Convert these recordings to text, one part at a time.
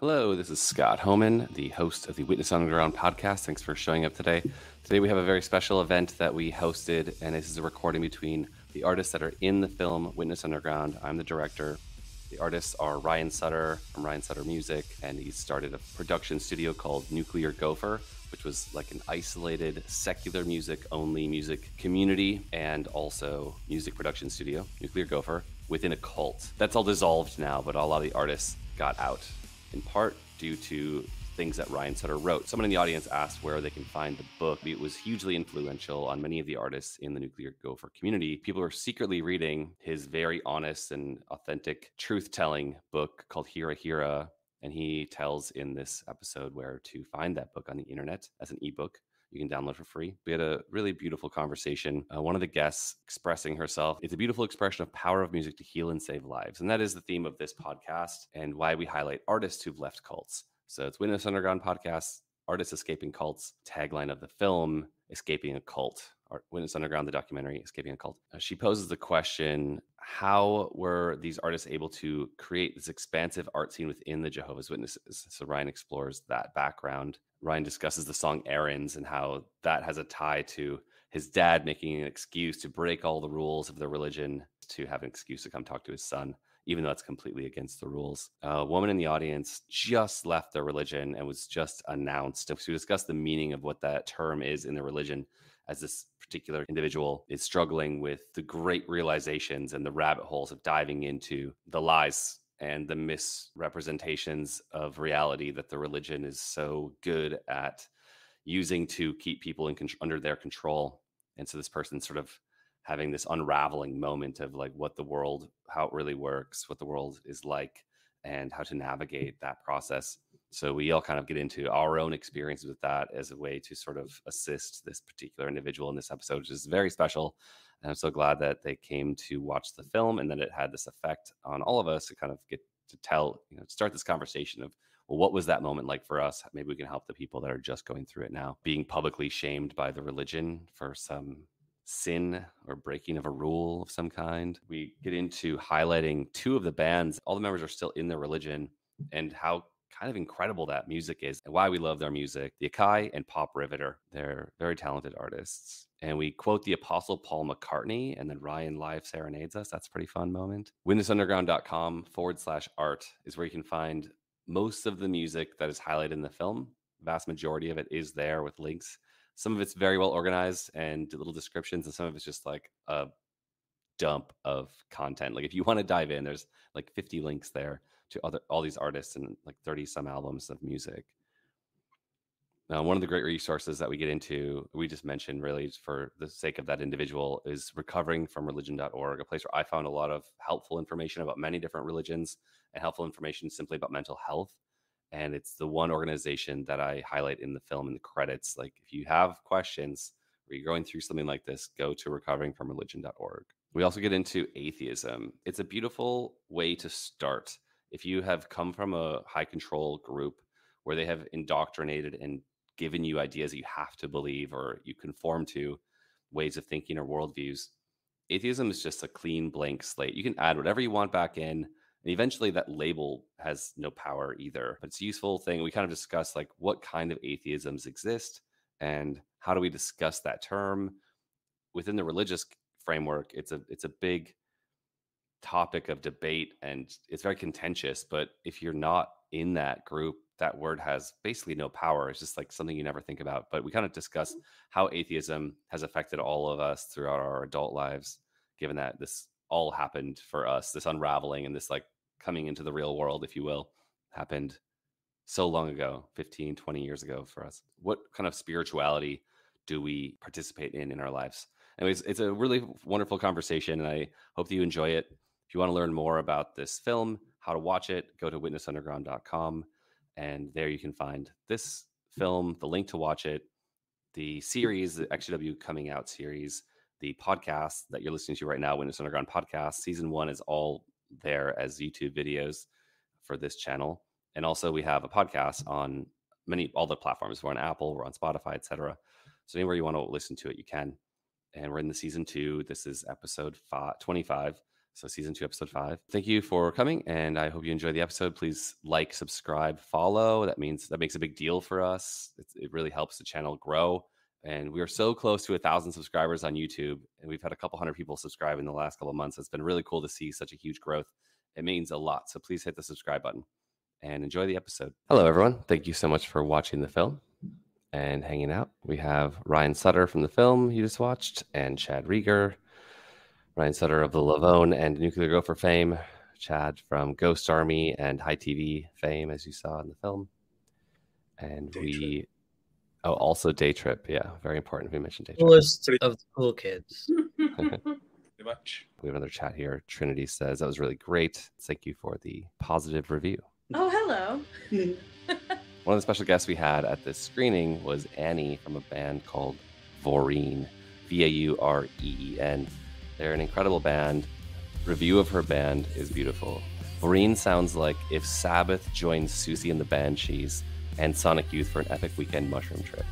Hello, this is Scott Homan, the host of the Witness Underground podcast. Thanks for showing up today. Today we have a very special event that we hosted, and this is a recording between the artists that are in the film Witness Underground. I'm the director. The artists are Ryan Sutter from Ryan Sutter Music, and he started a production studio called Nuclear Gopher, which was like an isolated secular music only music community and also music production studio, Nuclear Gopher, within a cult. That's all dissolved now, but a lot of the artists got out in part due to things that Ryan Sutter wrote. Someone in the audience asked where they can find the book. It was hugely influential on many of the artists in the Nuclear Gopher community. People are secretly reading his very honest and authentic truth-telling book called Hira Hira, and he tells in this episode where to find that book on the internet as an ebook. You can download for free. We had a really beautiful conversation. One of the guests expressing herself, it's a beautiful expression of power of music to heal and save lives. And that is the theme of this podcast and why we highlight artists who've left cults. So it's Witness Underground Podcast, Artists Escaping Cults, tagline of the film, Escaping a Cult. Witness Underground, the documentary, Escaping a Cult. She poses the question, how were these artists able to create this expansive art scene within the Jehovah's Witnesses? So Ryan explores that background. Ryan discusses the song Errands and how that has a tie to his dad making an excuse to break all the rules of their religion to have an excuse to come talk to his son, even though it's completely against the rules. A woman in the audience just left their religion and was just announced. So we discussed the meaning of what that term is in the religion, as this particular individual is struggling with the great realizations and the rabbit holes of diving into the lies and the misrepresentations of reality that the religion is so good at using to keep people in under their control. And so this person sort of having this unraveling moment of like what the world, how it really works, what the world is like, and how to navigate that process. So we all kind of get into our own experiences with that as a way to sort of assist this particular individual in this episode, which is very special. And I'm so glad that they came to watch the film and that it had this effect on all of us to kind of get to tell, you know, start this conversation of, well, what was that moment like for us? Maybe we can help the people that are just going through it now, being publicly shamed by the religion for some sin or breaking of a rule of some kind. We get into highlighting two of the bands. All the members are still in their religion and how kind of incredible that music is and why we love their music. The Akai and Pop Riveter, they're very talented artists. And we quote the apostle Paul McCartney, and then Ryan live serenades us. That's a pretty fun moment. WitnessUnderground.com/art is where you can find most of the music that is highlighted in the film. The vast majority of it is there with links. Some of it's very well organized and little descriptions, and some of it's just like a dump of content. Like if you want to dive in, there's like 50 links there to all these artists and like 30 some albums of music. Now, one of the great resources that we get into, we just mentioned really for the sake of that individual, is RecoveringFromReligion.org, a place where I found a lot of helpful information about many different religions and helpful information simply about mental health. And it's the one organization that I highlight in the film in the credits. Like if you have questions or you're going through something like this, go to RecoveringFromReligion.org. We also get into atheism. It's a beautiful way to start. If you have come from a high control group where they have indoctrinated and given you ideas that you have to believe or you conform to, ways of thinking or worldviews, atheism is just a clean blank slate. You can add whatever you want back in, and eventually that label has no power either. But it's a useful thing. We kind of discuss like what kind of atheisms exist and how do we discuss that term within the religious framework. It's a big topic of debate and it's very contentious. But if you're not in that group, that word has basically no power. It's just like something you never think about. But we kind of discuss how atheism has affected all of us throughout our adult lives, given that this all happened for us, this unraveling and this like coming into the real world, if you will, happened so long ago, 15, 20 years ago for us. What kind of spirituality do we participate in our lives? Anyways, it's a really wonderful conversation and I hope that you enjoy it. If you want to learn more about this film, how to watch it, go to witnessunderground.com. And there you can find this film, the link to watch it, the series, the XJW Coming Out series, the podcast that you're listening to right now, Witness Underground Podcast. Season 1 is all there as YouTube videos for this channel. And also we have a podcast on all the platforms. We're on Apple, we're on Spotify, etc. So anywhere you want to listen to it, you can. And we're in the season 2. This is episode 25. So season 2, episode 5. Thank you for coming, and I hope you enjoy the episode. Please like, subscribe, follow. That makes a big deal for us. It really helps the channel grow. And we are so close to 1,000 subscribers on YouTube, and we've had a couple hundred people subscribe in the last couple of months. It's been really cool to see such a huge growth. It means a lot. So please hit the subscribe button and enjoy the episode. Hello, everyone. Thank you so much for watching the film and hanging out. We have Ryan Sutter from the film you just watched, and Chad Rieger. Ryan Sutter of the Lavone and Nuclear Gopher fame. Chad from Ghost Army and High TV fame, as you saw in the film. And also Day Trip. Yeah, very important. We mentioned Day Trip. Coolest of the cool kids. We have another chat here. Trinity says, that was really great. Thank you for the positive review. Oh, hello. One of the special guests we had at this screening was Annie from a band called Vaureen. V-A-U-R-E-E-N. They're an incredible band. Review of her band is beautiful. Vaureen sounds like if Sabbath joined Susie and the Banshees and Sonic Youth for an epic weekend mushroom trip.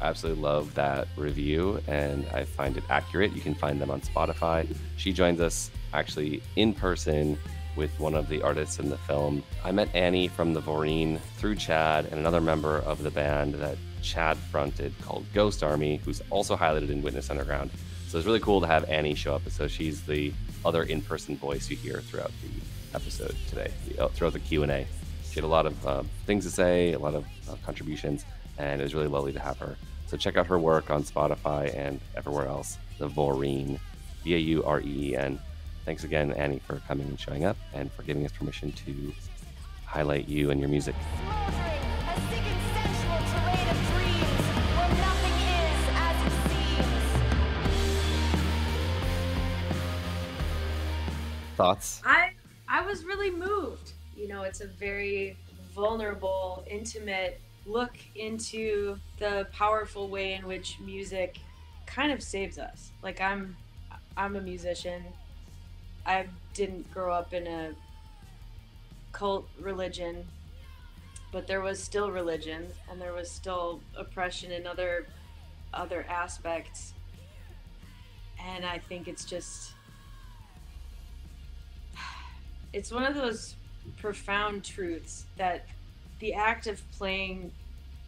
I absolutely love that review, and I find it accurate. You can find them on Spotify. She joins us actually in person with one of the artists in the film. I met Annie from the Vaureen through Chad and another member of the band that Chad fronted called Ghost Army, who's also highlighted in Witness Underground. So it's really cool to have Annie show up. So she's the other in-person voice you hear throughout the episode today, throughout the Q&A. She had a lot of things to say, a lot of contributions, and it was really lovely to have her. So check out her work on Spotify and everywhere else. The Vaureen, V-A-U-R-E-E-N. Thanks again, Annie, for coming and showing up and for giving us permission to highlight you and your music. Thoughts? I was really moved. You know, it's a very vulnerable, intimate look into the powerful way in which music kind of saves us. Like, I'm a musician. I didn't grow up in a cult religion, but there was still religion, and there was still oppression in other aspects. And I think it's just, it's one of those profound truths that the act of playing,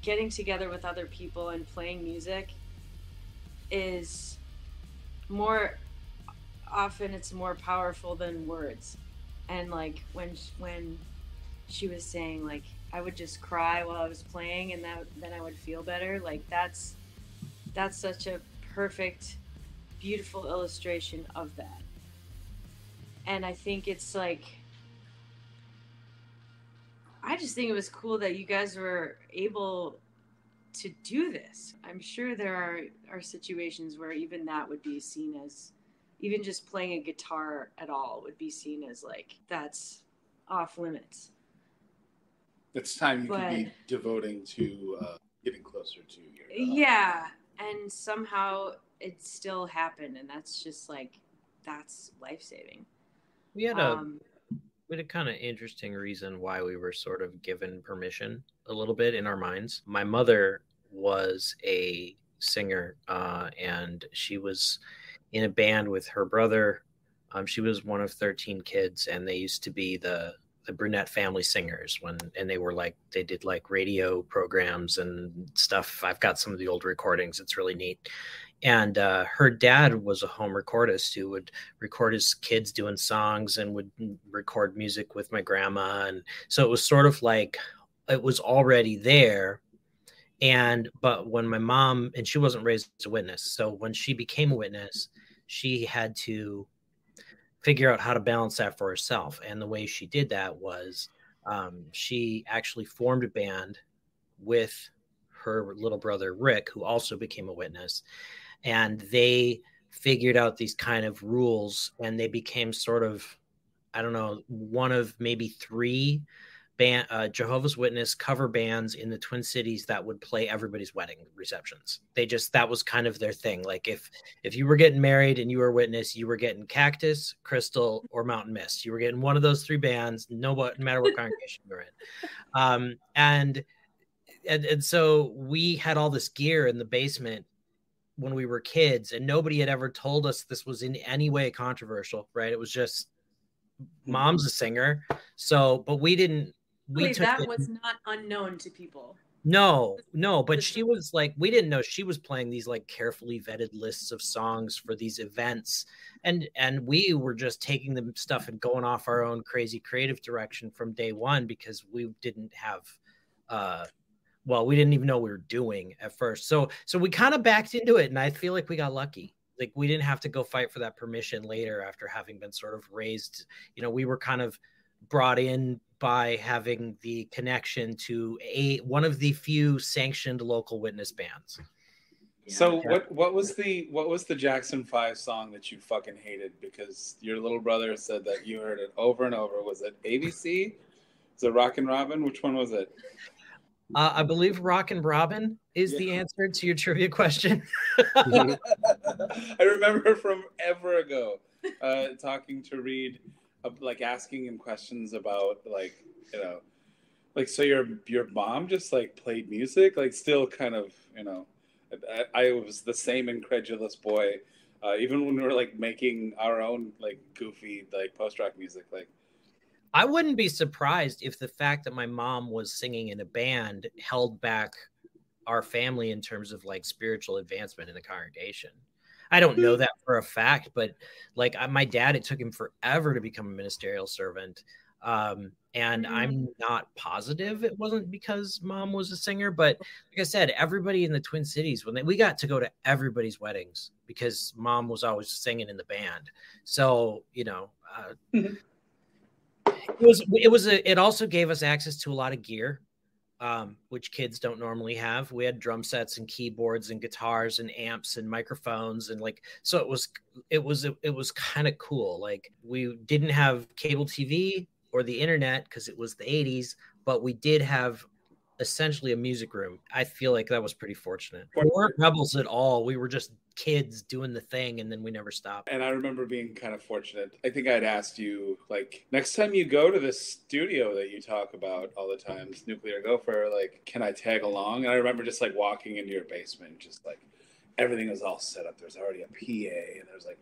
getting together with other people and playing music is more often, it's more powerful than words. And like when she was saying, like, I would just cry while I was playing, and then I would feel better. Like that's such a perfect, beautiful illustration of that. And I think it's like, I just think it was cool that you guys were able to do this. I'm sure there are situations where even that would be seen as, even just playing a guitar at all would be seen as like, that's off limits. It's time you could be devoting to getting closer to your God. Yeah, and somehow it still happened, and that's just like, that's life-saving. We had a kind of interesting reason why we were sort of given permission a little bit in our minds. My mother was a singer, and she was in a band with her brother. She was one of 13 kids, and they used to be the brunette family singers and they were like, they did like radio programs and stuff. I've got some of the old recordings. It's really neat. And her dad was a home recordist who would record his kids doing songs and would record music with my grandma. And so it was sort of like, it was already there. But when my mom, and she wasn't raised as a witness. So when she became a witness, she had to figure out how to balance that for herself. And the way she did that was she actually formed a band with her little brother, Rick, who also became a witness. And they figured out these kind of rules, and they became sort of, I don't know, one of maybe three Jehovah's Witness cover bands in the Twin Cities that would play everybody's wedding receptions. That was kind of their thing. Like if you were getting married and you were a witness, you were getting Cactus, Crystal, or Mountain Mist. You were getting one of those three bands, no matter what congregation you were in. And so we had all this gear in the basement when we were kids, and nobody had ever told us this was in any way controversial, right? It was just mom's a singer. So, but we didn't, we took that was not unknown to people. No, no. But she was like, we didn't know she was playing these like carefully vetted lists of songs for these events. And we were just taking the stuff and going off our own crazy creative direction from day one, because we didn't have, well, we didn't even know we were doing at first. So we kind of backed into it, and I feel like we got lucky. Like, we didn't have to go fight for that permission later after having been sort of raised, you know, we were kind of brought in by having the connection to one of the few sanctioned local Witness bands. So yeah. what was the Jackson 5 song that you fucking hated because your little brother said that you heard it over and over? Was it ABC? Was it Rockin' Robin? Which one was it? I believe Rockin' Robin is the answer to your trivia question. I remember from ever ago talking to Reed, like asking him questions about, like, you know, like, so your mom just like played music, like, still kind of, you know, I was the same incredulous boy, even when we were like making our own like goofy like post-rock music. Like, I wouldn't be surprised if the fact that my mom was singing in a band held back our family in terms of like spiritual advancement in the congregation. I don't know that for a fact, but like my dad, it took him forever to become a ministerial servant. And I'm not positive it wasn't because mom was a singer, but like I said, everybody in the Twin Cities, we got to go to everybody's weddings because mom was always singing in the band. So, you know, it also gave us access to a lot of gear, which kids don't normally have. We had drum sets and keyboards and guitars and amps and microphones, and like, so it was kind of cool. Like, we didn't have cable TV or the internet because it was the 80s, but we did have essentially a music room. I feel like that was pretty fortunate. We weren't rebels at all. We were just kids doing the thing, and then we never stopped. And I remember being kind of fortunate. I think I'd asked you, like, next time you go to this studio that you talk about all the time, this Nuclear Gopher, like, can I tag along? And I remember just like walking into your basement, just like everything was all set up. There's already a PA, and there's like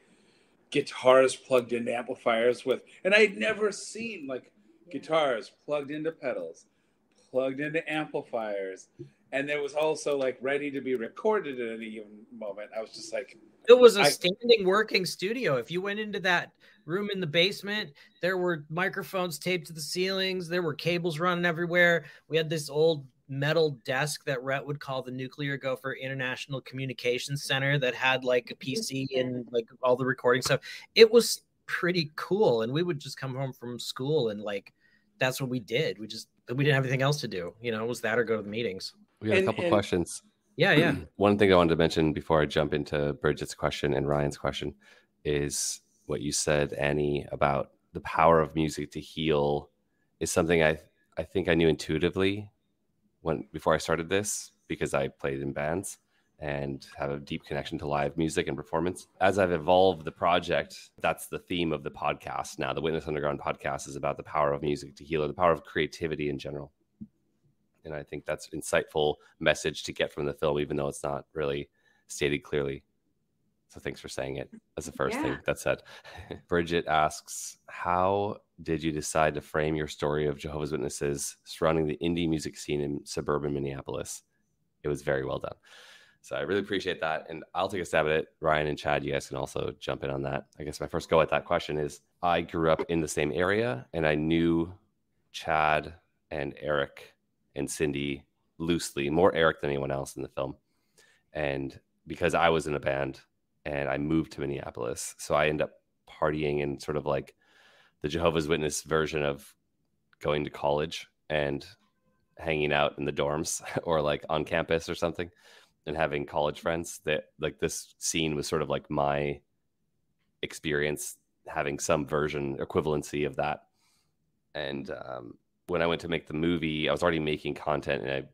guitars plugged into amplifiers with, and I'd never seen like guitars plugged into pedals, plugged into amplifiers, and there was also like ready to be recorded at any given moment. I was just like, it was a standing working studio. If you went into that room in the basement, there were microphones taped to the ceilings, there were cables running everywhere. We had this old metal desk that Rhett would call the Nuclear Gopher International Communications Center that had like a PC and like all the recording stuff. It was pretty cool, and we would just come home from school and like, that's what we did. We didn't have anything else to do. You know, it was that or go to the meetings. We got a couple questions. Yeah. One thing I wanted to mention before I jump into Bridget's question and Ryan's question is what you said, Annie, about the power of music to heal is something I think I knew intuitively before I started this, because I played in bands and have a deep connection to live music and performance. As I've evolved the project, that's the theme of the podcast now. The Witness Underground podcast is about the power of music to heal, or the power of creativity in general. And I think that's an insightful message to get from the film, even though it's not really stated clearly. So thanks for saying it as the first thing that said. Bridget asks, how did you decide to frame your story of Jehovah's Witnesses surrounding the indie music scene in suburban Minneapolis? It was very well done. So I really appreciate that. And I'll take a stab at it. Ryan and Chad, you guys can also jump in on that. I guess my first go at that question is, I grew up in the same area, and I knew Chad and Eric and Cindy loosely, more Eric than anyone else in the film. And because I was in a band and I moved to Minneapolis, so I end up partying in sort of like the Jehovah's Witness version of going to college and hanging out in the dorms or like on campus or something, and having college friends. That like, this scene was sort of like my experience, having some version equivalency of that. And when I went to make the movie, I was already making content, and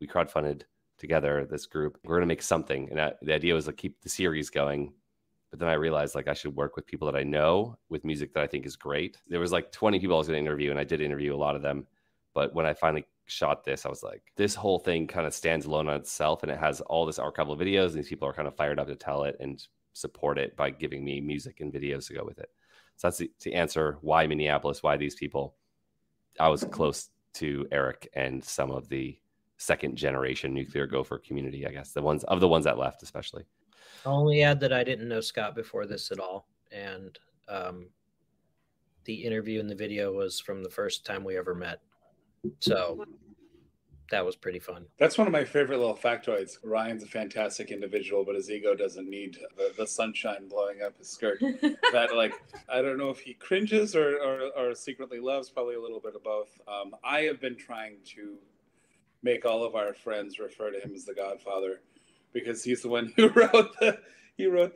we crowdfunded together this group. We're going to make something. And the idea was to keep the series going. But then I realized, like, I should work with people that I know with music that I think is great. There was like 20 people I was going to interview, and I did interview a lot of them. But when I finally shot this, I was like, this whole thing kind of stands alone on itself, and it has all this archival videos, and these people are kind of fired up to tell it and support it by giving me music and videos to go with it. So that's the answer. Why Minneapolis? Why these people? I was close to Eric and some of the second generation Nuclear Gopher community, I guess, the ones that left, especially. I'll only add that I didn't know Scott before this at all. And the interview in the video was from the first time we ever met. So that was pretty fun. That's one of my favorite little factoids. Ryan's a fantastic individual, but his ego doesn't need the sunshine blowing up his skirt. That, like, I don't know if he cringes or secretly loves, probably a little bit of both. I have been trying to make all of our friends refer to him as the Godfather, because he's the one who wrote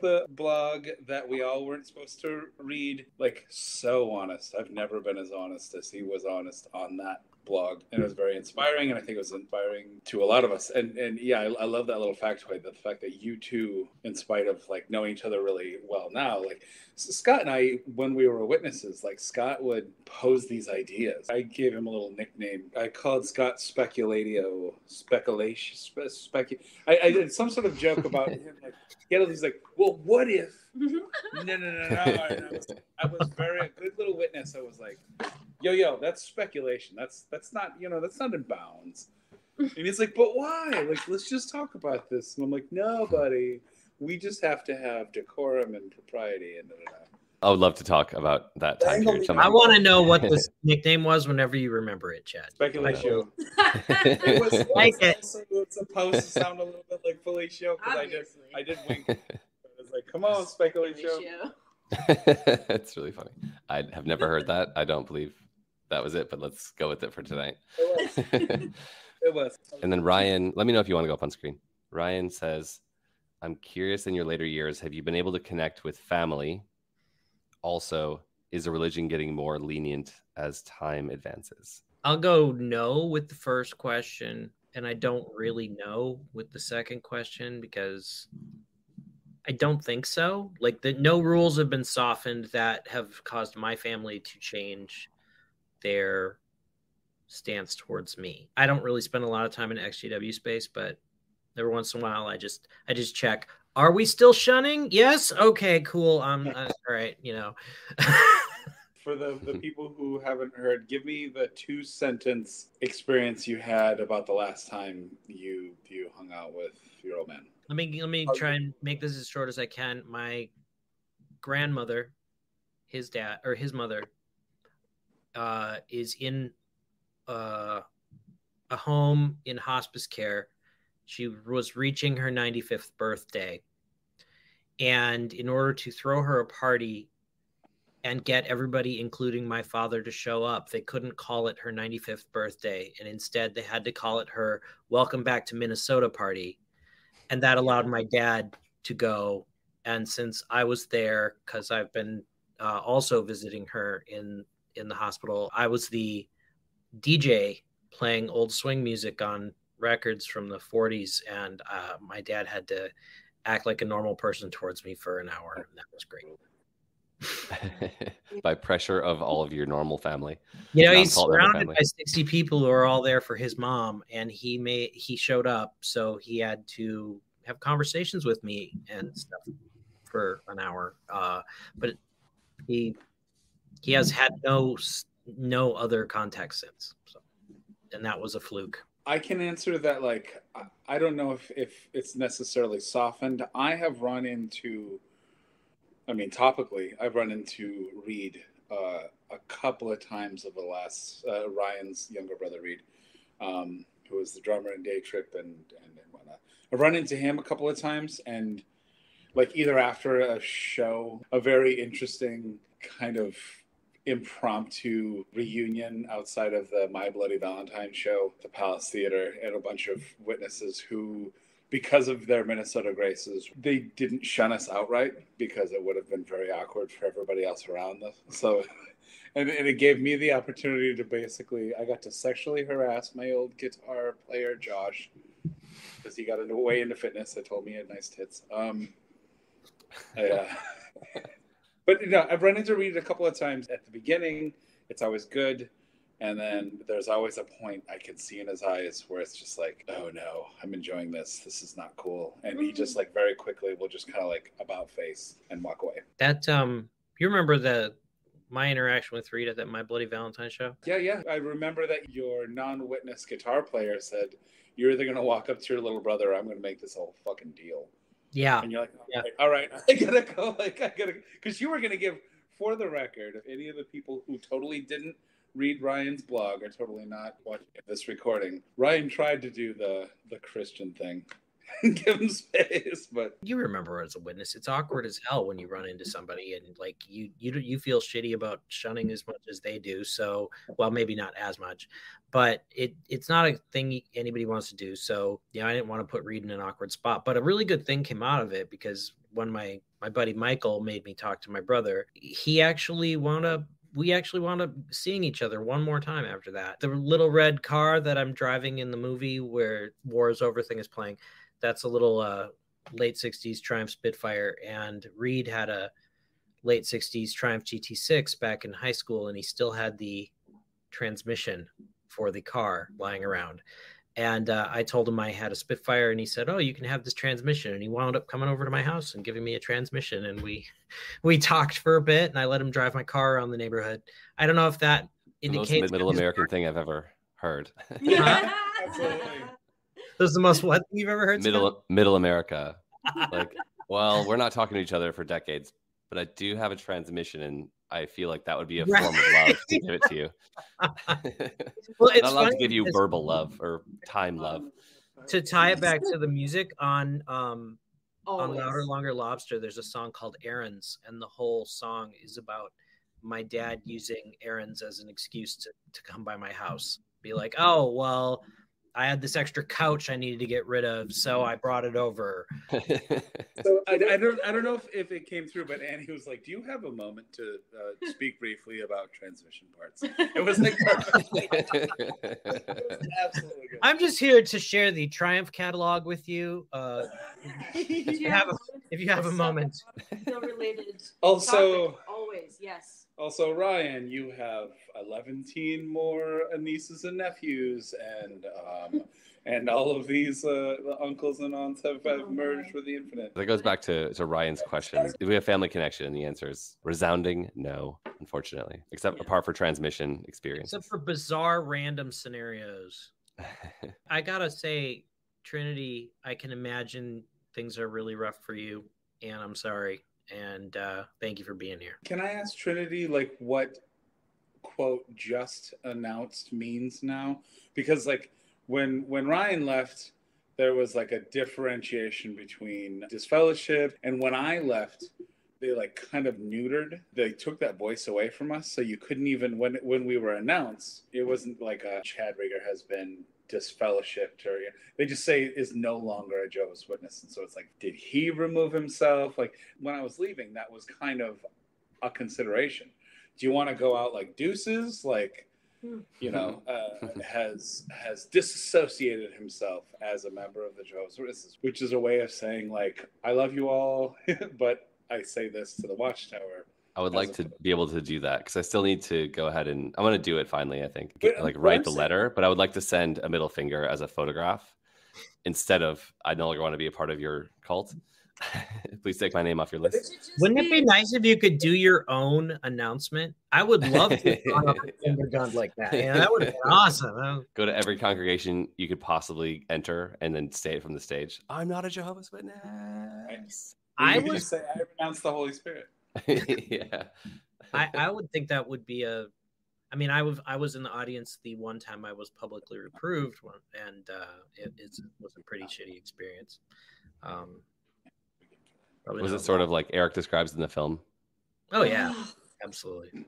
the blog that we all weren't supposed to read. Like, so honest. I've never been as honest as he was honest on that blog, and it was very inspiring, and I think it was inspiring to a lot of us. And yeah, I love that little factoid, the fact that you two, in spite of like knowing each other really well now, like Scott and I, when we were witnesses, like Scott would pose these ideas. I gave him a little nickname. I called Scott Speculatio, speculation, I did some sort of joke about him. Like, you know, he's like, well, what if? No. And I was very a good little witness. I was like, yo, that's speculation. That's not, you know, that's not in bounds. And he's like, but why? Like, let's just talk about this. And I'm like, no, buddy, we just have to have decorum and propriety. And I would love to talk about that time period. I want to know what this nickname was whenever you remember it, Chad. Speculatio. It's supposed to sound a little bit like Felicio, because I did wink. Like, come on, Speculatio. It's really funny. I have never heard that. I don't believe that was it, but let's go with it for tonight. It was. And then Ryan, let me know if you want to go up on screen. Ryan says, I'm curious, in your later years, have you been able to connect with family? Also, is the religion getting more lenient as time advances? I'll go no with the first question, and I don't really know with the second question, because I don't think so. Like, no rules have been softened that have caused my family to change their stance towards me. I don't really spend a lot of time in XJW space, but every once in a while, I just check. Are we still shunning? Yes. Okay. Cool. All right. You know. For the people who haven't heard, give me the 2-sentence experience you had about the last time you hung out with your old man. Let me try and make this as short as I can. My grandmother, his dad, or his mother, is in a home in hospice care. She was reaching her 95th birthday. And in order to throw her a party and get everybody, including my father, to show up, they couldn't call it her 95th birthday. And instead, they had to call it her Welcome Back to Minnesota party. And that allowed my dad to go. And since I was there, because I've been also visiting her in the hospital, I was the DJ playing old swing music on records from the 40s. And my dad had to act like a normal person towards me for an hour. And that was great. By pressure of all of your normal family. You know, he's surrounded by 60 people who are all there for his mom, and he showed up, so he had to have conversations with me and stuff for an hour. But he has had no other contact since, so, and that was a fluke. I can answer that. Like, I don't know if it's necessarily softened. I have run into, topically, I've run into Reed a couple of times over the last, Ryan's younger brother, Reed, who was the drummer in Day Trip and whatnot. I've run into him a couple of times, and like either after a show, a very interesting kind of impromptu reunion outside of the My Bloody Valentine show, the Palace Theater, and a bunch of witnesses who, because of their Minnesota graces, they didn't shun us outright, because it would have been very awkward for everybody else around us. So, and it gave me the opportunity to basically, I got to sexually harass my old guitar player, Josh, because he got way into fitness. They told me he had nice tits. But, you know, I've run into Reed a couple of times. At the beginning, it's always good. And then there's always a point I could see in his eyes where it's just like, oh no, I'm enjoying this. This is not cool. And he just like very quickly will just kind of like about face and walk away. That, you remember my interaction with Reed at that My Bloody Valentine show? Yeah, yeah. I remember that your non-witness guitar player said, you're either going to walk up to your little brother, or I'm going to make this whole fucking deal. Yeah. And you're like, oh, yeah. All right, I gotta go. Like, I gotta, because you were going to give, for the record, if any of the people who totally didn't read Ryan's blog are totally not watching this recording, Ryan tried to do the Christian thing and give him space, but you remember as a witness, it's awkward as hell when you run into somebody and like you feel shitty about shunning as much as they do. So, well, maybe not as much, but it's not a thing anybody wants to do. So, yeah, I didn't want to put Reed in an awkward spot, but a really good thing came out of it, because when my buddy Michael made me talk to my brother, we actually wound up seeing each other one more time after that. The little red car that I'm driving in the movie where War Is Over thing is playing, that's a little late 60s Triumph Spitfire. And Reed had a late 60s Triumph GT6 back in high school, and he still had the transmission for the car lying around. And I told him I had a Spitfire, and he said, oh, you can have this transmission. And he wound up coming over to my house and giving me a transmission. And we talked for a bit, and I let him drive my car around the neighborhood. I don't know if that indicates... Most middle American thing I've ever heard. Yeah, absolutely. This is the most what thing you've ever heard? Middle America. Like, well, we're not talking to each other for decades, but I do have a transmission, and I feel like that would be a form of love to give it to you. Well, it's not allowed to give you verbal love or time love. To tie it back to the music on Louder, Longer, Lobster, there's a song called Errands, and the whole song is about my dad using errands as an excuse to come by my house. Be like, oh, well, I had this extra couch I needed to get rid of, so I brought it over. So I don't know if it came through, but Annie was like, do you have a moment to speak briefly about transmission parts? It was like, it was absolutely good. I'm just here to share the Triumph catalog with you. If you have a moment. Related also topic, always, yes. Also, Ryan, you have 11 teen more nieces and nephews, and all of these the uncles and aunts have merged with the infinite. That goes back to Ryan's question. Do we have family connection? And the answer is resounding no, unfortunately, apart for transmission experience. Except for bizarre random scenarios. I gotta say, Trinity, I can imagine things are really rough for you, and I'm sorry. And thank you for being here. Can I ask Trinity, like, what quote "just announced" means now? Because like when Ryan left, there was like a differentiation between disfellowship, and when I left, they like kind of neutered. They took that voice away from us, so you couldn't even when we were announced, it wasn't like a Chad Rieger has been disfellowshipped, or they just say is no longer a Jehovah's Witness. And so it's like, did he remove himself? Like when I was leaving, that was kind of a consideration. Do you want to go out like deuces? Like, you know, has disassociated himself as a member of the Jehovah's Witnesses, which is a way of saying like, I love you all, but I say this to the Watchtower. I would like to be able to do that, because I still need to go ahead and I want to do it finally, I think, write the letter, but I would like to send a middle finger as a photograph instead of I no longer want to be a part of your cult. Please take my name off your list. Wouldn't it be nice if you could do your own announcement? I would love to underground like that. Yeah, that would have been awesome. Go to every congregation you could possibly enter and then say it from the stage. I'm not a Jehovah's Witness. I would say I renounce the Holy Spirit. Yeah. I would think that would be I was in the audience the one time I was publicly reproved one, and it was a pretty shitty experience. Was it sort of like Eric describes in the film? Oh yeah, absolutely.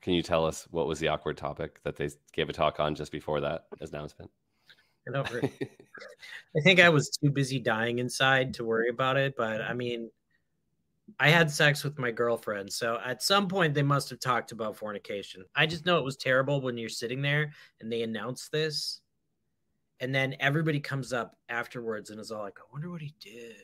Can you tell us what was the awkward topic that they gave a talk on just before that announcement? I think I was too busy dying inside to worry about it, but I mean, I had sex with my girlfriend, so at some point they must have talked about fornication. I just know it was terrible when you're sitting there and they announce this, and then everybody comes up afterwards and is all like, I wonder what he did.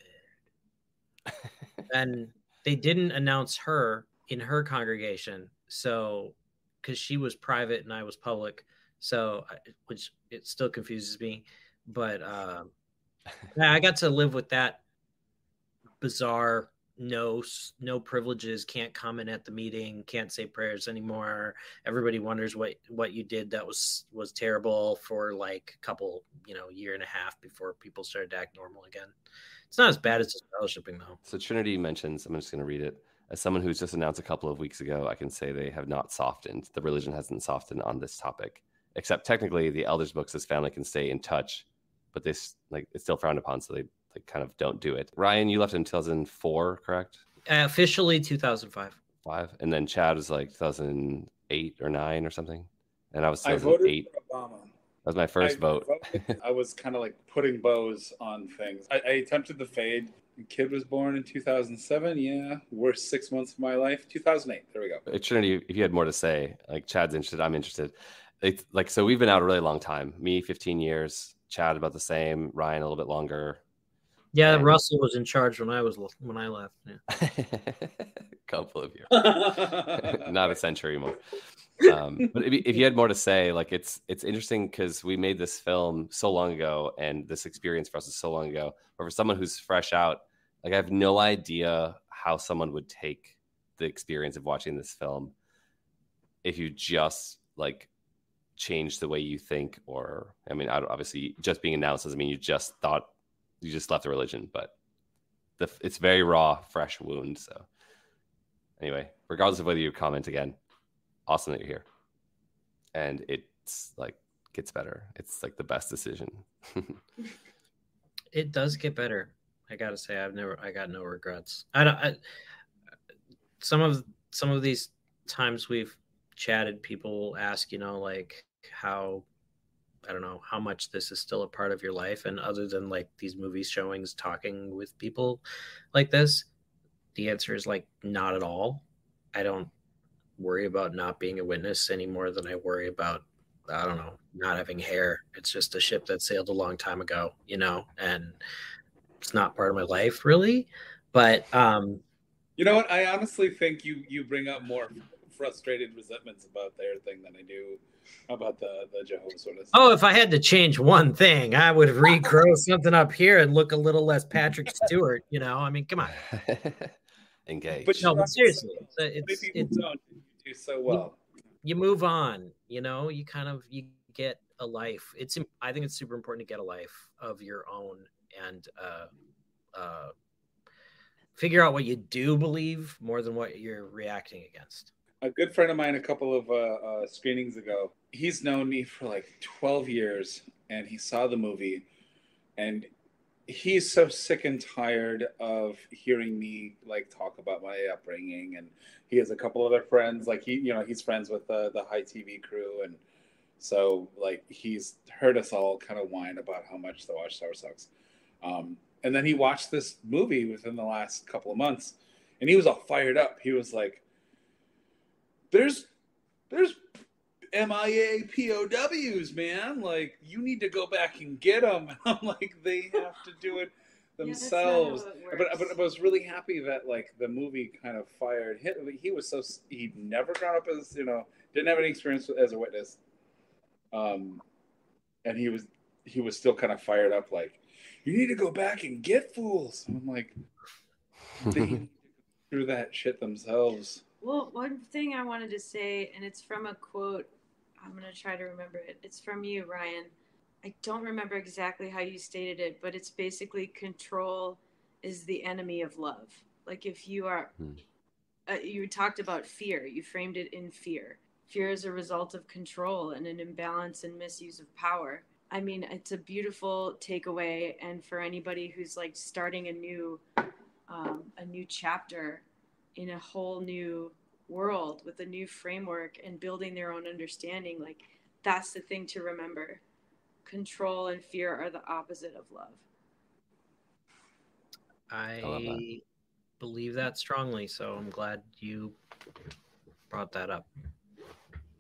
And they didn't announce her in her congregation, so because she was private and I was public. So, which it still confuses me, but I got to live with that bizarre no privileges, can't comment at the meeting, can't say prayers anymore. Everybody wonders what you did. That was terrible for like a couple, year and a half before people started to act normal again. It's not as bad as just fellowshipping though. So Trinity mentions, I'm just going to read it. As someone who's just announced a couple of weeks ago, I can say they have not softened. The religion hasn't softened on this topic, except technically the elders book says family can stay in touch, but this it's still frowned upon. So they kind of don't do it. Ryan, you left in 2004, correct? Officially 2005. And then Chad was like 2008 or 9 or something. And I was 2008. I voted for Obama. That was my first vote. I was kind of like putting bows on things. I attempted the fade. Kid was born in 2007. Yeah, worst 6 months of my life. 2008. There we go. Trinity, if you had more to say, like Chad's interested, I'm interested. It's like, so we've been out a really long time. Me, 15 years. Chad, about the same. Ryan, a little bit longer. Yeah, and Russell was in charge when I left. Yeah. Couple of years, not a century more. But if you had more to say, like it's interesting because we made this film so long ago, and this experience for us is so long ago. But for someone who's fresh out, like I have no idea how someone would take the experience of watching this film if you just like change the way you think, or I mean, obviously just being announced doesn't mean you just thought. You just left the religion, but it's very raw, fresh wound. So anyway, regardless of whether you comment again, awesome that you're here. And it's like, gets better. It's like the best decision. It does get better. I got to say, I got no regrets. Some of these times we've chatted, people will ask, like how, I don't know how much this is still a part of your life. And other than like these movie showings, talking with people like this, the answer is like, not at all. I don't worry about not being a witness any more than I worry about, I don't know, not having hair. It's just a ship that sailed a long time ago, and it's not part of my life really. But, you know what? I honestly think you bring up more frustrated resentments about their thing than I do about the Jehovah's Witnesses. Oh, if I had to change one thing, I would regrow something up here and look a little less Patrick Stewart. I mean, come on. Engage. But no, seriously, it's don't do so well. You move on. You kind of get a life. I think it's super important to get a life of your own and figure out what you do believe more than what you're reacting against. A good friend of mine, a couple of screenings ago, he's known me for like 12 years, and he saw the movie, and he's so sick and tired of hearing me like talk about my upbringing. And he has a couple other friends, like he's friends with the High TV crew, and so like he's heard us all kind of whine about how much the Watchtower sucks. And then he watched this movie within the last couple of months, and he was all fired up. He was like, There's MIA POWs, man. Like, you need to go back and get them. And I'm like, they have to do it themselves. Yeah, but I was really happy that like the movie kind of fired him. He was so, he'd never grown up as, didn't have any experience as a witness. And he was still kind of fired up. Like, you need to go back and get fools. And I'm like, they threw that shit themselves. Well, one thing I wanted to say, and it's from a quote, I'm going to try to remember it. It's from you, Ryan. I don't remember exactly how you stated it, but it's basically control is the enemy of love. Like if you are, you talked about fear, you framed it in fear. Fear is a result of control and an imbalance and misuse of power. I mean, it's a beautiful takeaway. And for anybody who's like starting a new chapter in a whole new world with a new framework and building their own understanding, like that's the thing to remember. Control and fear are the opposite of love. I love that. Believe that strongly, so I'm glad you brought that up.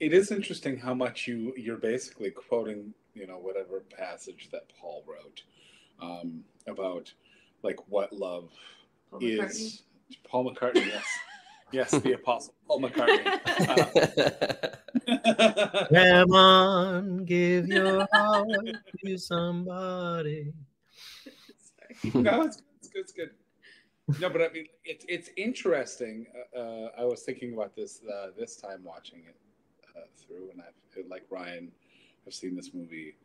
It is interesting how much you're basically quoting, whatever passage that Paul wrote about like what love is. Paul McCartney, yes. Yes, the apostle, Paul McCartney. Come on, give your heart to somebody. Sorry. No, it's good. No, but I mean, it's interesting. I was thinking about this this time watching it through, and I've, like Ryan, I've seen this movie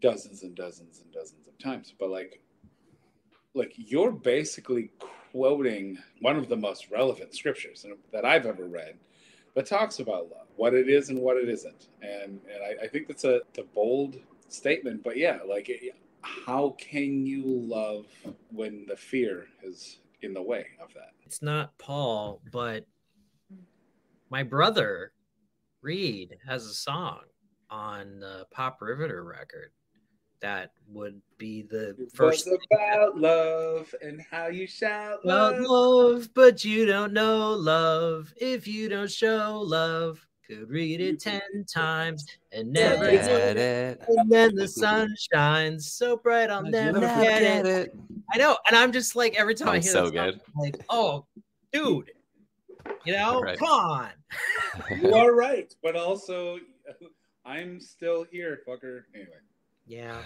dozens and dozens and dozens of times, but like you're basically quoting one of the most relevant scriptures that I've ever read that talks about love, what it is and what it isn't. And I think that's a bold statement, but yeah, like how can you love when the fear is in the way of that? It's not Paul, but my brother Reed has a song on the Pop Riveter record. That would be the first. It was about love and how you shout love, but you don't know love if you don't show love. Could read it 10 times and never get it. And then the sun shines so bright I'll never get it. I know, and I'm just like every time I hear so that, I'm like, oh, dude, you know, right. Come on. You are right, but also, I'm still here, fucker. Anyway. Yeah,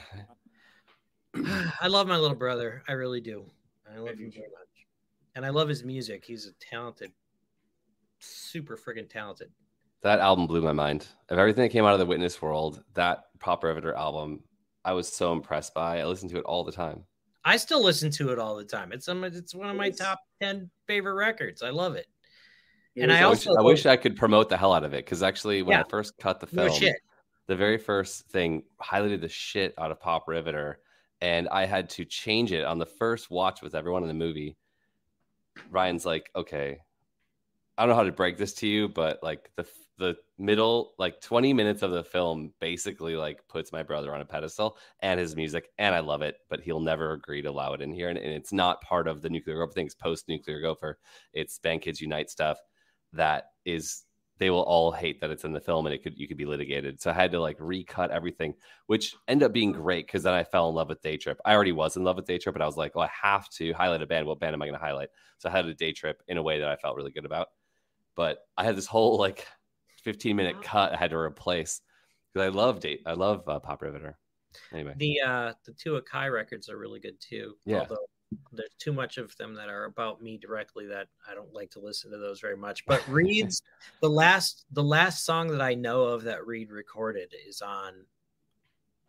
I love my little brother. I really do. I love him so much, and I love his music. He's a talented, super friggin' talented. That album blew my mind. Of everything that came out of the Witness world, that Pop Riveter album, I was so impressed by. I listened to it all the time. I still listen to it all the time. It's one of my top 10 favorite records. I love it, and I wish I could promote the hell out of it because actually, when I first cut the film. No shit. The very first thing highlighted the shit out of Pop Riveter, and I had to change it on the first watch with everyone in the movie. Ryan's like, okay, I don't know how to break this to you, but like the middle, like 20 minutes of the film basically like puts my brother on a pedestal and his music, and I love it, but he'll never agree to allow it in here. And it's not part of the Nuclear Gopher thing. It's post-Nuclear Gopher. It's Bang Kids Unite stuff that is... They will all hate that it's in the film and you could be litigated. So I had to like recut everything, which ended up being great because then I fell in love with Day Trip. I already was in love with Day Trip, but I was like, oh, I have to highlight a band. What band am I going to highlight? So I had a Day Trip in a way that I felt really good about. But I had this whole like 15-minute cut I had to replace because I love Pop Riveter. Anyway, the two Akai records are really good too. Yeah. Although there's too much of them that are about me directly that I don't like to listen to those very much. But Reed's the last song that I know of that Reed recorded is on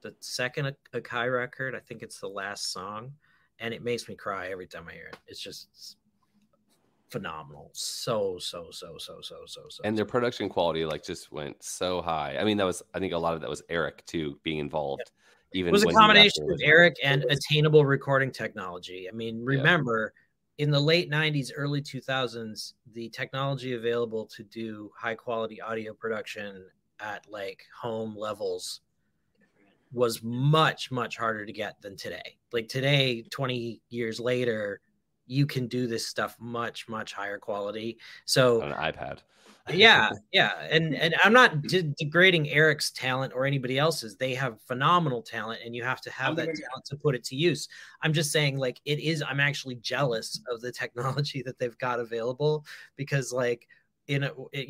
the second Akai record. I think it's the last song, and it makes me cry every time I hear it. It's just phenomenal. So. And their production quality like just went so high. I mean, that was I think a lot of that was Eric too being involved. Yeah. Even it was a combination of Eric and attainable recording technology. I mean, remember, in the late 90s, early 2000s, the technology available to do high-quality audio production at, like, home levels was much, much harder to get than today. Like, today, 20 years later, you can do this stuff much, much higher quality. So on an iPad. Yeah. And I'm not degrading Eric's talent or anybody else's. They have phenomenal talent, and you have to have that talent to put it to use. I'm just saying, like, I'm actually jealous of the technology that they've got available because, like, you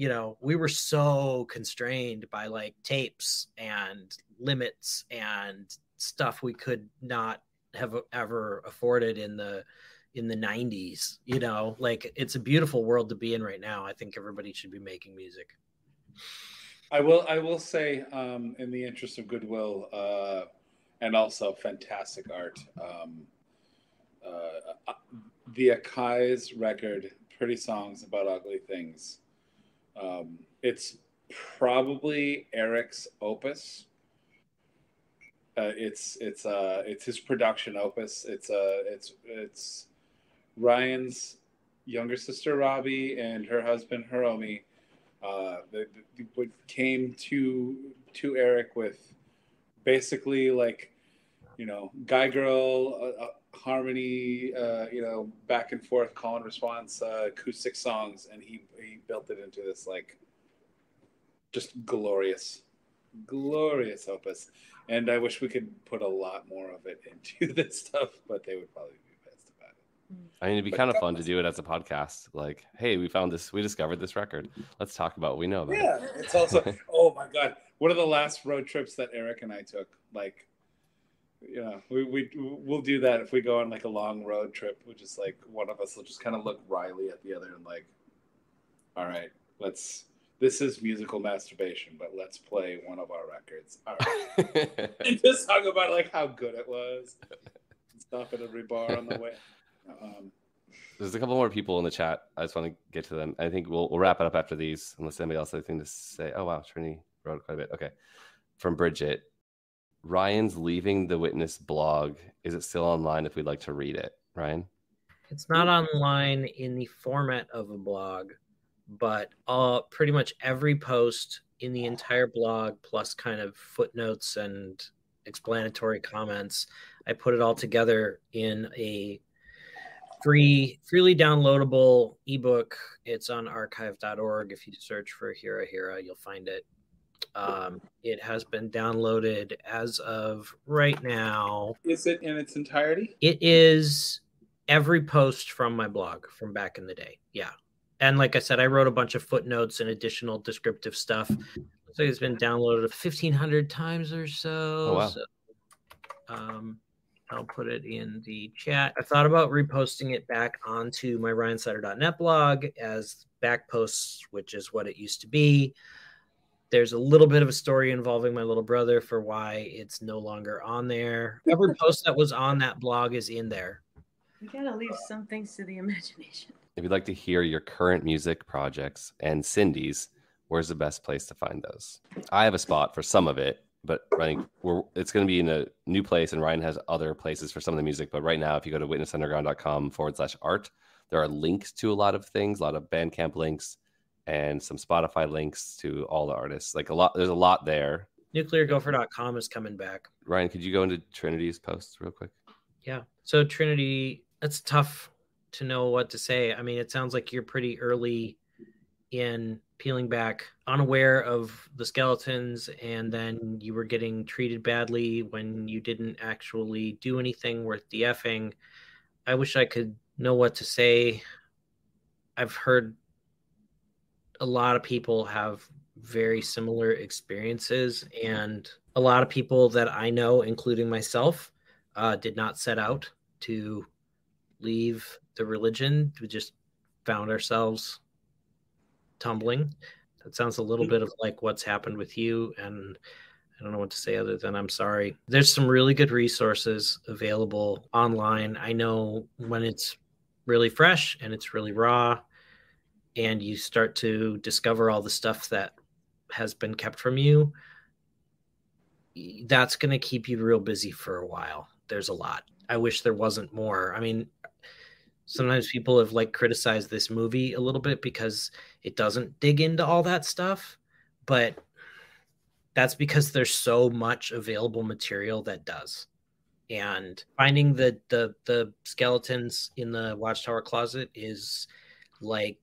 know, we were so constrained by, like, tapes and limits and stuff we could not have ever afforded in the 90s, you know, like it's a beautiful world to be in right now. I think everybody should be making music. I will say, in the interest of goodwill, and also fantastic art, the Akai's record, Pretty Songs About Ugly Things. It's probably Eric's opus. It's his production opus. It's Ryan's younger sister, Robbie, and her husband, Hiromi, they came to Eric with basically like, you know, guy-girl harmony, you know, back and forth, call and response, acoustic songs. And he built it into this like just glorious opus. And I wish we could put a lot more of it into this stuff, but they would probably I mean, it'd be kind of fun to do it as a podcast. Like, hey, we found this, we discovered this record. Let's talk about what we know about it. It's also, oh my God. One of the last road trips that Eric and I took, like, you know, we'll do that if we go on like a long road trip. We'll just like, one of us will just kind of look wryly at the other and like, all right, let's, this is musical masturbation, but let's play one of our records. All right. And just talk about like how good it was. Stop at every bar on the way. There's a couple more people in the chat. I just want to get to them. I think we'll wrap it up after these, unless anybody else has anything to say. Oh, wow. Trinity wrote quite a bit. Okay. From Bridget. Ryan's leaving the Witness blog. Is it still online if we'd like to read it? Ryan? It's not online in the format of a blog, but pretty much every post in the entire blog, plus kind of footnotes and explanatory comments, I put it all together in a freely downloadable ebook. It's on archive.org. If you search for Hira Hira, you'll find it. It has been downloaded as of right now. Is it in its entirety? It is every post from my blog from back in the day. Yeah. And like I said, I wrote a bunch of footnotes and additional descriptive stuff. Looks like it's been downloaded 1,500 times or so. Oh, wow. So, I'll put it in the chat. I thought about reposting it back onto my ryansutter.net blog as back posts, which is what it used to be. There's a little bit of a story involving my little brother for why it's no longer on there. Every post that was on that blog is in there. You gotta leave some things to the imagination. If you'd like to hear your current music projects and Cindy's, where's the best place to find those? I have a spot for some of it, but it's going to be in a new place, and Ryan has other places for some of the music. But right now, if you go to witnessunderground.com/art, there are links to a lot of things, a lot of Bandcamp links, and some Spotify links to all the artists. Like a lot, there's a lot there. NuclearGopher.com is coming back. Ryan, could you go into Trinity's posts real quick? Yeah. So Trinity, that's tough to know what to say. I mean, it sounds like you're pretty early in peeling back, unaware of the skeletons, and then you were getting treated badly when you didn't actually do anything worth the effing. I wish I could know what to say. I've heard a lot of people have very similar experiences, and a lot of people that I know, including myself, did not set out to leave the religion. We just found ourselves tumbling. That sounds a little bit of like what's happened with you, and I don't know what to say other than I'm sorry. There's some really good resources available online. I know when it's really fresh and it's really raw and you start to discover all the stuff that has been kept from you, that's going to keep you real busy for a while. There's a lot. I wish there wasn't more. I mean, sometimes people have like criticized this movie a little bit because it doesn't dig into all that stuff, but that's because there's so much available material that does. And finding the skeletons in the Watchtower closet is like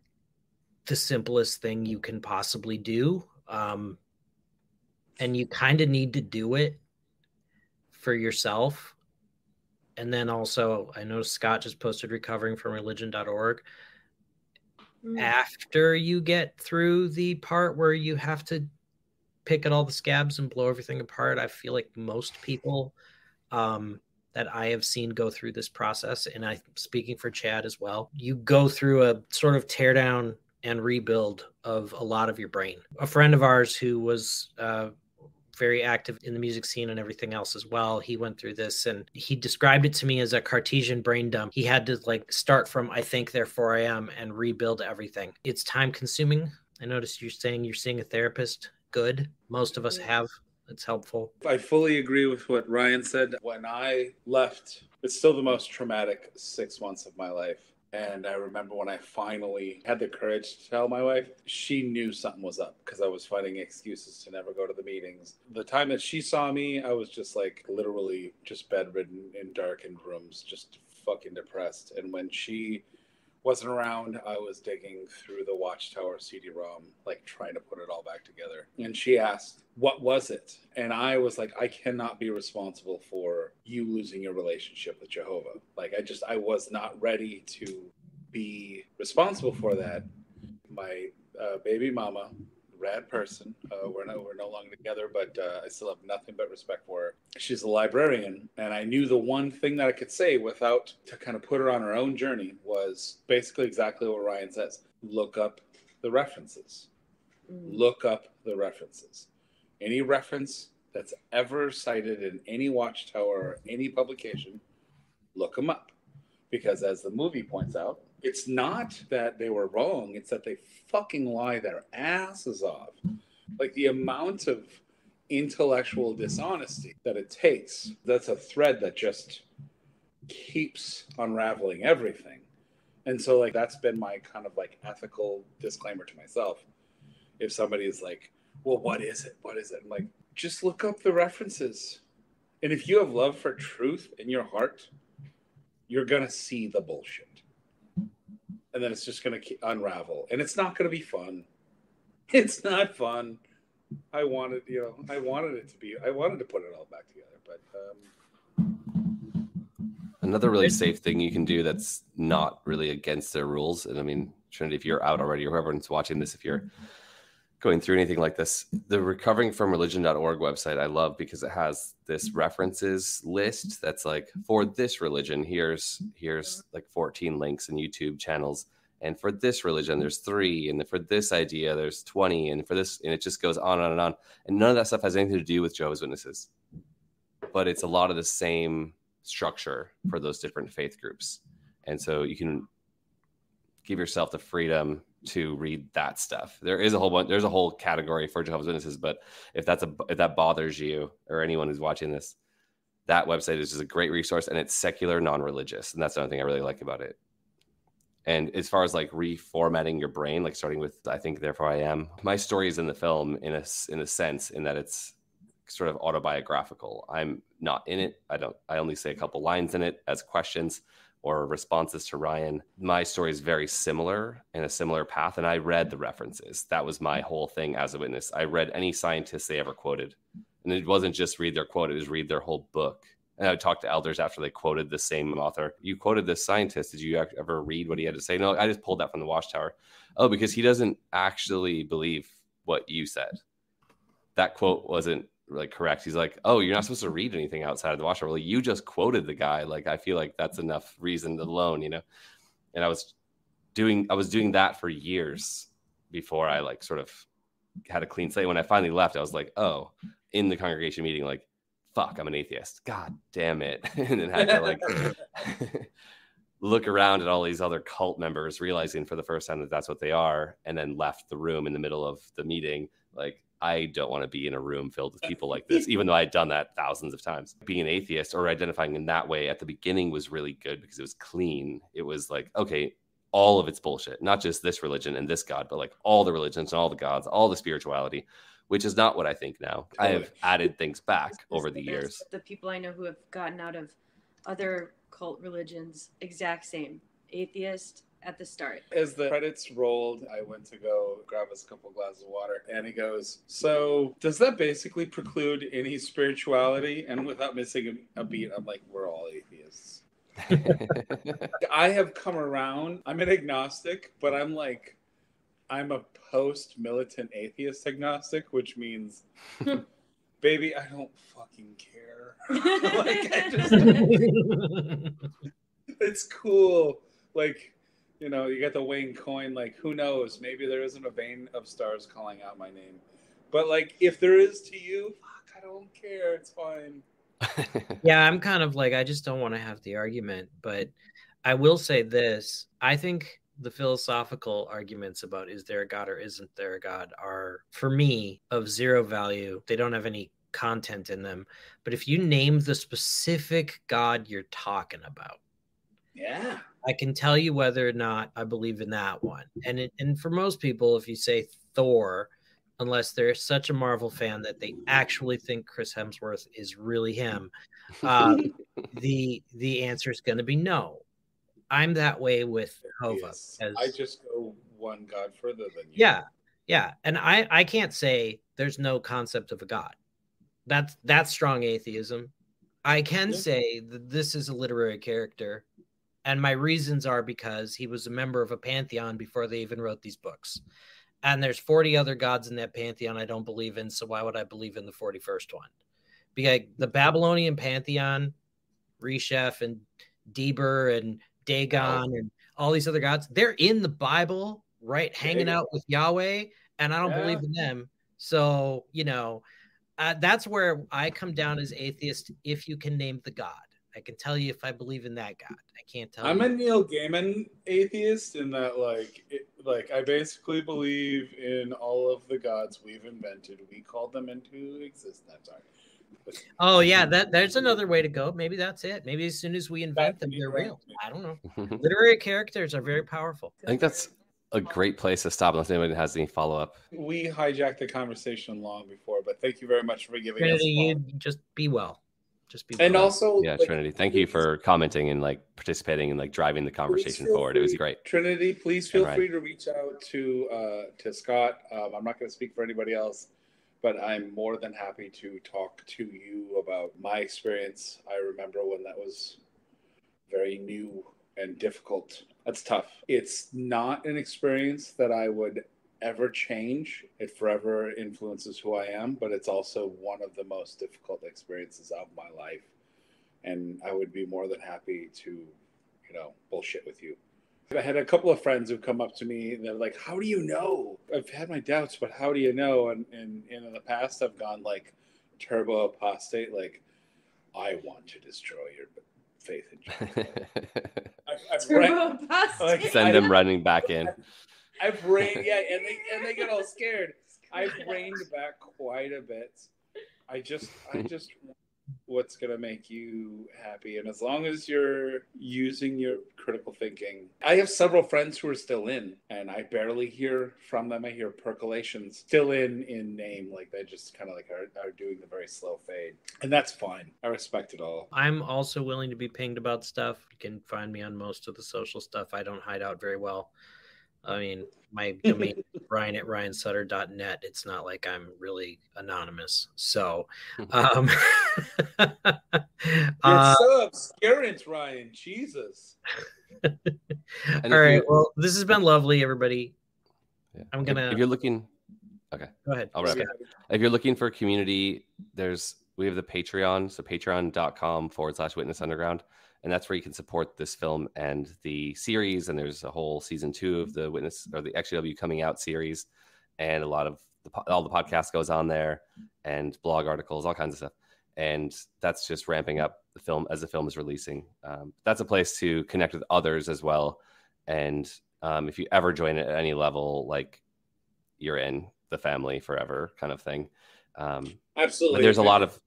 the simplest thing you can possibly do. And you kind of need to do it for yourself. And then also, I know Scott just posted RecoveringFromReligion.org. After you get through the part where you have to pick at all the scabs and blow everything apart, I feel like most people that I have seen go through this process, and I'm speaking for Chad as well, you go through a sort of teardown and rebuild of a lot of your brain. A friend of ours who was very active in the music scene and everything else as well, he went through this, and he described it to me as a Cartesian brain dump. He had to like start from I think therefore I am and rebuild everything. It's time consuming. I noticed you're saying you're seeing a therapist. Good. Most of us have. It's helpful. I fully agree with what Ryan said. When I left, it's still the most traumatic 6 months of my life. And I remember when I finally had the courage to tell my wife, she knew something was up because I was finding excuses to never go to the meetings. The time that she saw me, I was just like literally just bedridden in darkened rooms, just fucking depressed. And when she wasn't around, I was digging through the Watchtower CD-ROM, like trying to put it all back together. And she asked, what was it? And I was like, I cannot be responsible for you losing your relationship with Jehovah. Like, I was not ready to be responsible for that. My baby mama, rad person, we're no longer together, but I still have nothing but respect for her. She's a librarian, and I knew the one thing that I could say without to kind of put her on her own journey was basically exactly what Ryan says. Look up the references. Look up the references. Any reference that's ever cited in any Watchtower or any publication, look them up. Because as the movie points out, it's not that they were wrong. It's that they fucking lie their asses off. Like the amount of intellectual dishonesty that it takes, that's a thread that just keeps unraveling everything. And so like, that's been my kind of like ethical disclaimer to myself. If somebody is like, well, what is it? What is it? I'm like, just look up the references. And if you have love for truth in your heart, you're going to see the bullshit. And then it's just going to unravel. And it's not going to be fun. It's not fun. I wanted to put it all back together. But another really safe thing you can do that's not really against their rules. And I mean, Trinity, if you're out already or whoever's watching this, if you're going through anything like this, the RecoveringFromReligion.org website I love because it has this references list that's like, for this religion, here's like 14 links and YouTube channels, and for this religion there's 3, and for this idea there's 20, and for this, and it just goes on and on and on. And none of that stuff has anything to do with Jehovah's Witnesses, but it's a lot of the same structure for those different faith groups. And so you can give yourself the freedom to read that stuff. There's a whole category for Jehovah's Witnesses, but if that bothers you or anyone who's watching this, that website is just a great resource, and it's secular, non-religious, and that's another thing I really like about it. And as far as like reformatting your brain, like starting with I think therefore I am, my story is in the film in a sense, in that it's sort of autobiographical. I'm not in it. I only say a couple lines in it as questions or responses to Ryan. My story is very similar, in a similar path, and I read the references. That was my whole thing as a witness. I read any scientists they ever quoted, and it wasn't just read their quote, it was read their whole book. And I would talk to elders after they quoted the same author. You quoted this scientist, did you ever read what he had to say? No, I just pulled that from the Watchtower. Oh, because he doesn't actually believe what you said. That quote wasn't like correct. He's like, oh, you're not supposed to read anything outside of the Watchtower. Like, you just quoted the guy. Like, I feel like that's enough reason alone, you know? And I was doing that for years before I like sort of had a clean slate. When I finally left, I was like, oh, in the congregation meeting, like, fuck, I'm an atheist. God damn it. And then had to like look around at all these other cult members, realizing for the first time that that's what they are, and then left the room in the middle of the meeting. Like, I don't want to be in a room filled with people like this, even though I had done that thousands of times. Being an atheist or identifying in that way at the beginning was really good because it was clean. It was like, okay, all of it's bullshit, not just this religion and this God, but like all the religions and all the gods, all the spirituality, which is not what I think now. I have added things back over the years. The people I know who have gotten out of other cult religions, exact same. Atheist, at the start. As the credits rolled, I went to go grab us a couple glasses of water, and he goes, so does that basically preclude any spirituality? And without missing a beat, I'm like, we're all atheists. I have come around. I'm an agnostic, but I'm like, I'm a post-militant atheist agnostic, which means baby, I don't fucking care. Like, I just it's cool. Like, you know, you got the Wayne coin, like, who knows? Maybe there isn't a vein of stars calling out my name. But, like, if there is to you, fuck, I don't care. It's fine. Yeah, I'm kind of like, I just don't want to have the argument. But I will say this. I think the philosophical arguments about is there a God or isn't there a God are, for me, of zero value. They don't have any content in them. But if you name the specific God you're talking about, yeah, I can tell you whether or not I believe in that one. And for most people, if you say Thor, unless they're such a Marvel fan that they actually think Chris Hemsworth is really him, the answer is going to be no. I'm that way with Jehovah. Yes. I just go one God further than you. Yeah. Yeah. And I can't say there's no concept of a God. That's strong atheism. I can say that this is a literary character. And my reasons are because he was a member of a pantheon before they even wrote these books. And there's 40 other gods in that pantheon I don't believe in. So why would I believe in the 41st one? Because the Babylonian pantheon, Reshef and Deber and Dagon and all these other gods, they're in the Bible, right? Hanging out with Yahweh. And I don't believe in them. So, you know, that's where I come down as atheist. If you can name the God, I can tell you if I believe in that God. I can't tell. I'm a Neil Gaiman atheist in that, like I basically believe in all of the gods we've invented. We called them into existence. Oh yeah, there's another way to go. Maybe that's it. Maybe as soon as we invent them, they're real. I don't know. Literary characters are very powerful. I think that's a great place to stop unless anybody has any follow-up. We hijacked the conversation long before, but thank you very much for giving us. You just be well. Just be and well. Also, yeah, like, Trinity, thank you for commenting and like participating and like driving the conversation forward. It was great. Trinity, please feel free to reach out to Scott. I'm not going to speak for anybody else, but I'm more than happy to talk to you about my experience. I remember when that was very new and difficult. That's tough. It's not an experience that I would ever change. It forever influences who I am, but it's also one of the most difficult experiences of my life. And I would be more than happy to, you know, bullshit with you. I had a couple of friends who come up to me and they're like, how do you know? I've had my doubts, but how do you know? And in the past, I've gone like turbo apostate, like, I want to destroy your faith in Jesus. Send them running back in. I've reined, and they get all scared. I've reined back quite a bit. I just want what's gonna make you happy, and as long as you're using your critical thinking. I have several friends who are still in, and I barely hear from them. I hear percolations, still in name, like they just kind of like are doing the very slow fade, and that's fine. I respect it all. I'm also willing to be pinged about stuff. You can find me on most of the social stuff. I don't hide out very well. I mean, my domain is Ryan at ryansutter.net. It's not like I'm really anonymous. So, it's so obscurant, Ryan. Jesus. All right. Well, this has been lovely, everybody. Yeah. I'm going to. If you're looking. Okay. Go ahead. All right. If you're looking for a community, we have the Patreon. So, patreon.com/Witness Underground. And that's where you can support this film and the series. And there's a whole season 2 of the Witness or the XJW coming out series. And a lot of all the podcasts goes on there and blog articles, all kinds of stuff. And that's just ramping up the film as the film is releasing. That's a place to connect with others as well. And if you ever join it at any level, like you're in the family forever kind of thing. Absolutely. There's a lot of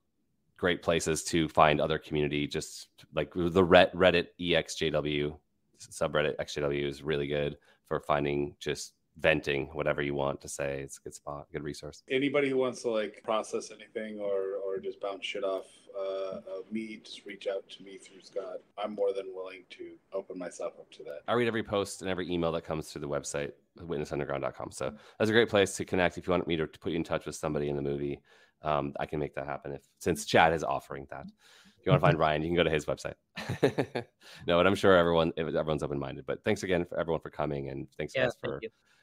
great places to find other community, just like the Reddit EXJW subreddit XJW is really good for finding, just venting whatever you want to say. It's a good spot, good resource. Anybody who wants to like process anything or just bounce shit off of me, just reach out to me through Scott. I'm more than willing to open myself up to that. I read every post and every email that comes through the website, WitnessUnderground.com. So that's a great place to connect. If you want me to put you in touch with somebody in the movie, I can make that happen since Chad is offering that. If you want to find Ryan, you can go to his website. No, but I'm sure everyone's open-minded. But thanks again for everyone for coming, and thanks for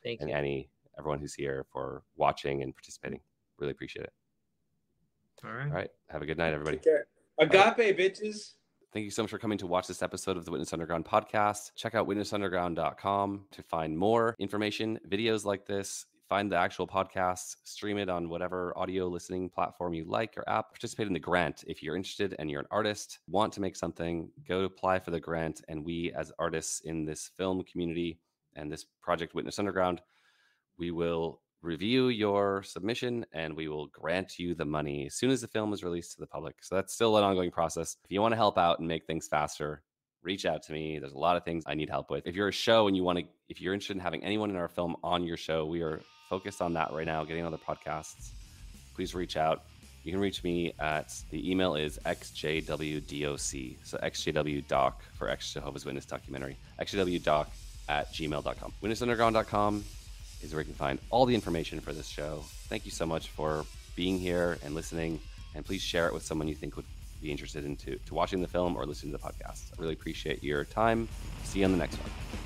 and Annie, everyone who's here for watching and participating. Really appreciate it. All right. Have a good night, everybody. Agape, bitches. Thank you so much for coming to watch this episode of the Witness Underground podcast. Check out WitnessUnderground.com to find more information, videos like this. Find the actual podcast, stream it on whatever audio listening platform you like or app. Participate in the grant. If you're interested and you're an artist, want to make something, go apply for the grant. And we, as artists in this film community and this project Witness Underground, we will review your submission and we will grant you the money as soon as the film is released to the public. So that's still an ongoing process. If you want to help out and make things faster, reach out to me. There's a lot of things I need help with. If you're a show and if you're interested in having anyone in our film on your show, we are focused on that right now, getting on the podcasts. Please reach out. you can reach me at, the email is xjwdoc, so xjwdoc for ex-Jehovah's Witness documentary, xjwdoc@gmail.com. WitnessUnderground.com is where you can find all the information for this show. Thank you so much for being here and listening, and please share it with someone you think would be interested in to watching the film or listening to the podcast. I really appreciate your time. See you on the next one.